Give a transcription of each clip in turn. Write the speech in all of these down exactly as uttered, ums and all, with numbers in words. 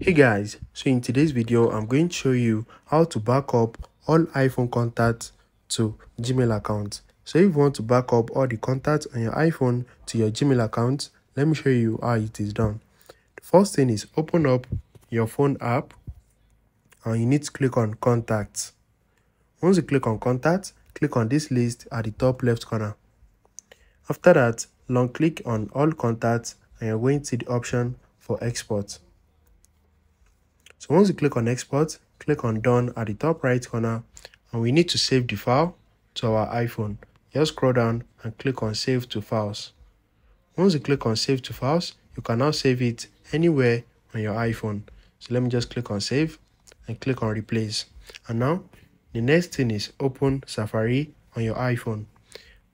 Hey guys, so in today's video I'm going to show you how to back up all iPhone contacts to Gmail accounts. So if you want to back up all the contacts on your iPhone to your Gmail account, let me show you how it is done. The first thing is open up your phone app and you need to click on contacts. Once you click on contacts, click on this list at the top left corner. After that, long click on all contacts and you're going to see the option for export. So once you click on export, click on done at the top right corner, and we need to save the file to our iPhone. Just scroll down and click on save to files. Once you click on save to files, you can now save it anywhere on your iPhone. So let me just click on save and click on replace. And now the next thing is open Safari on your iPhone.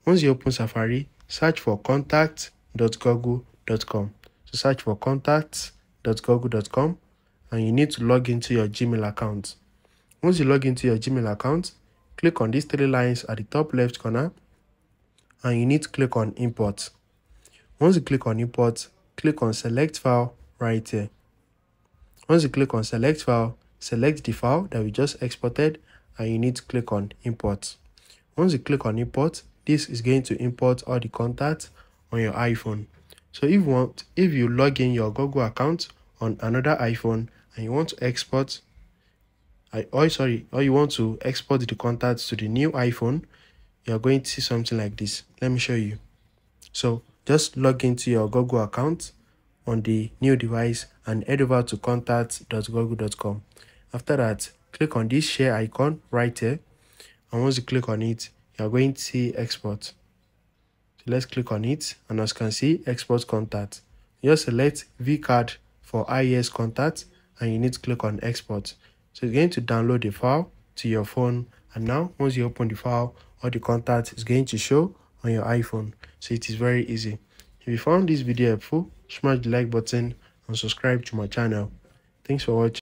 Once you open Safari, search for contacts dot google dot com. So search for contacts dot google dot com. And you need to log into your Gmail account. Once you log into your Gmail account, click on these three lines at the top left corner and you need to click on import. Once you click on import, click on select file right here. Once you click on select file, select the file that we just exported and you need to click on import. Once you click on import, this is going to import all the contacts on your iPhone. So if you want, if you log in your Google account on another iPhone, and you want to export, I oh sorry, or you want to export the contacts to the new iPhone, you are going to see something like this. Let me show you. So just log into your Google account on the new device and head over to contacts dot google dot com. After that, click on this share icon right here, and once you click on it, you are going to see export. So let's click on it, and as you can see, export contact. Just select vCard for iOS contacts, and you need to click on export. So you're going to download the file to your phone, and now once you open the file, all the contacts is going to show on your iPhone. So it is very easy. If you found this video helpful, smash the like button and subscribe to my channel. Thanks for watching.